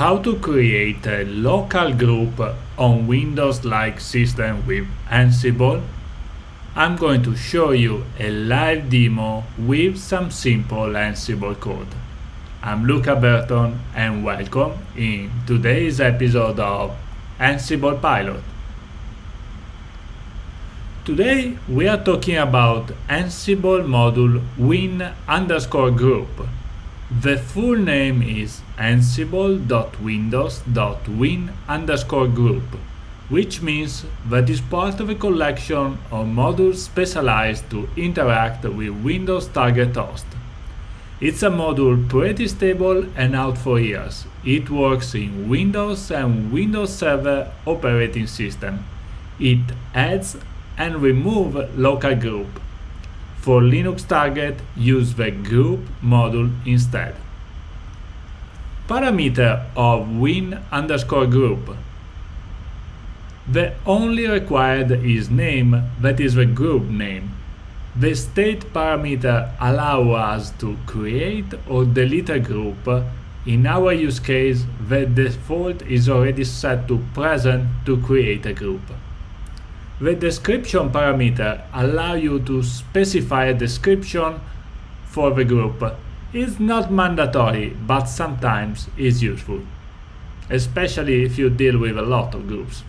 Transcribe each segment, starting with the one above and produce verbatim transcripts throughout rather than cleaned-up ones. how to create a local group on Windows-like system with Ansible, I'm going to show you a live demo with some simple Ansible code. I'm Luca Berton and welcome in today's episode of Ansible Pilot. Today we are talking about Ansible module win underscore group. The full name is ansible.windows.win underscore group, which means that it's part of a collection of modules specialized to interact with Windows target host. It's a module pretty stable and out for years. It works in Windows and Windows Server operating system. It adds and removes local group. For Linux target, use the group module instead. Parameter of win underscore group. The only required is name, that is the group name. The state parameter allows us to create or delete a group. In our use case, the default is already set to present to create a group. The description parameter allows you to specify a description for the group. It's not mandatory, but sometimes is useful, especially if you deal with a lot of groups.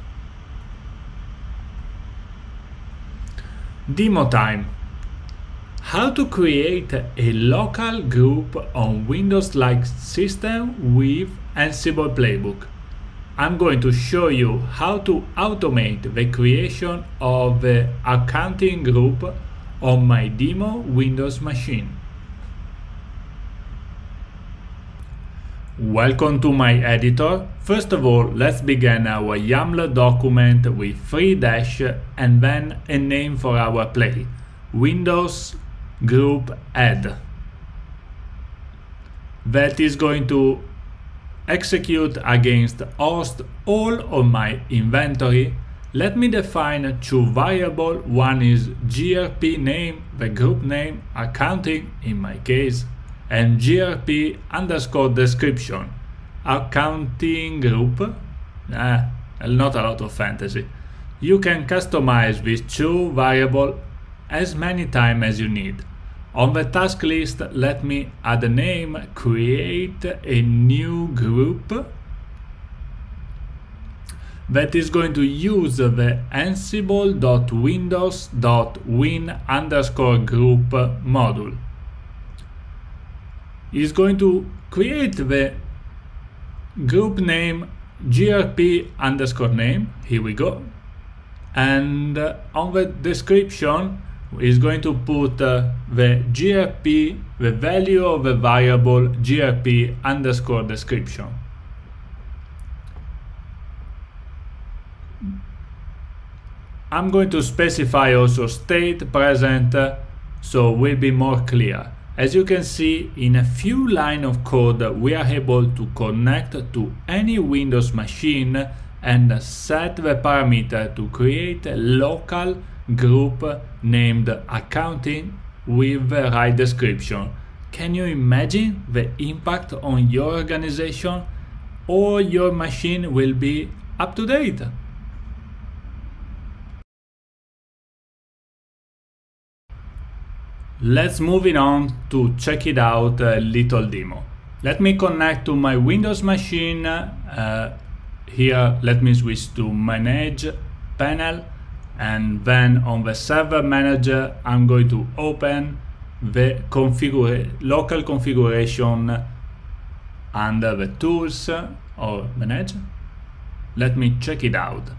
Demo time. How to create a local group on Windows-like system with Ansible Playbook. I'm going to show you how to automate the creation of the accounting group on my demo Windows machine. Welcome to my editor. First of all, let's begin our YAML document with three dash and then a name for our play, Windows group add. That is going to execute against host all of my inventory. Let me define two variables. One is grp name, the group name, accounting in my case, and grp underscore description, accounting group. Ah, not a lot of fantasy. You can customize these two variables as many times as you need. On the task list, let me add a name, create a new group that is going to use the ansible.windows.win underscore group module. It's going to create the group name grp underscore name, here we go, and on the description is going to put uh, the grp, the value of the variable grp underscore description. I'm going to specify also state present, uh, so we'll be more clear. As you can see, in a few lines of code, we are able to connect to any Windows machine and set the parameter to create a local group named accounting with the right description. Can you imagine the impact on your organization? Or your machine will be up to date. Let's move it on to check it out a little demo. Let me connect to my Windows machine. Uh, here let me switch to manage panel. And then on the server manager, I'm going to open the configura- local configuration under the tools or manage. Let me check it out.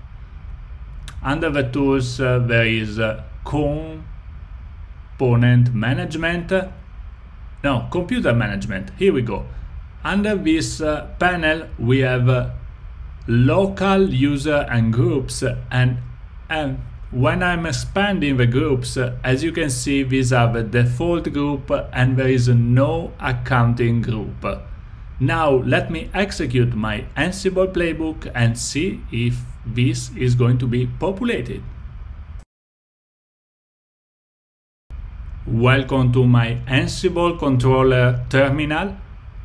Under the tools, uh, there is uh, component management. No, computer management. Here we go. Under this uh, panel, we have uh, local user and groups, and And when I'm expanding the groups, as you can see, these are the default group and there is no accounting group. Now let me execute my Ansible playbook and see if this is going to be populated. Welcome to my Ansible controller terminal.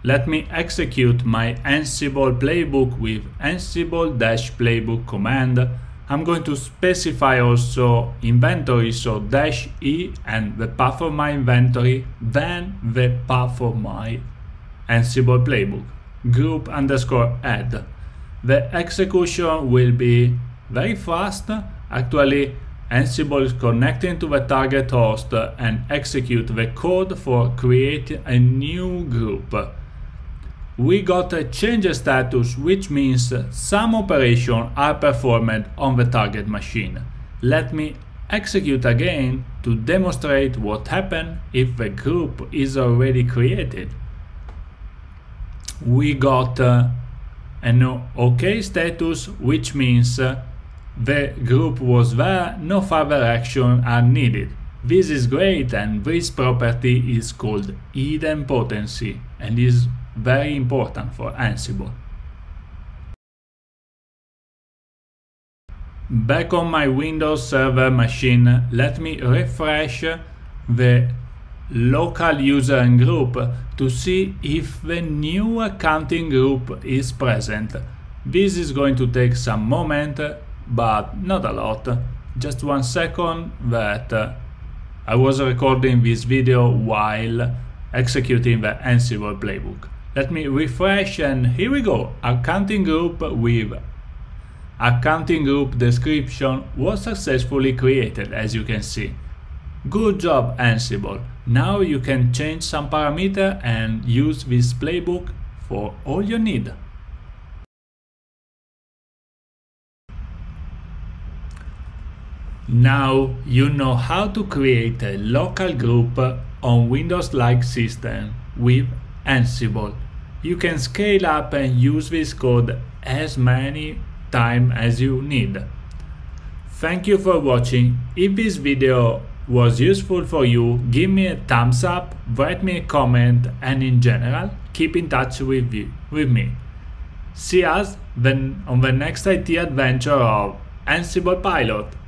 let me execute my Ansible playbook with ansible-playbook command. I'm going to specify also inventory, so dash E and the path of my inventory, then the path of my Ansible playbook, group underscore add. The execution will be very fast. Actually, Ansible is connecting to the target host and execute the code for creating a new group. We got a change status, which means some operations are performed on the target machine. Let me execute again to demonstrate what happened if the group is already created. We got uh, an OK status, which means uh, the group was there, no further action are needed. This is great, and this property is called hidden potency and is very important for Ansible. Back on my Windows Server machine, let me refresh the local user and group to see if the new accounting group is present. This is going to take some moment, but not a lot. Just one second, that uh, I was recording this video while executing the Ansible playbook. Let me refresh, and here we go. Accounting group with accounting group description was successfully created, as you can see. Good job, Ansible. Now you can change some parameter and use this playbook for all you need. Now you know how to create a local group on Windows-like system with Ansible. You can scale up and use this code as many times as you need. Thank you for watching. If this video was useful for you, give me a thumbs up, write me a comment, and in general, keep in touch with, you, with me. See us then on the next I T adventure of Ansible Pilot.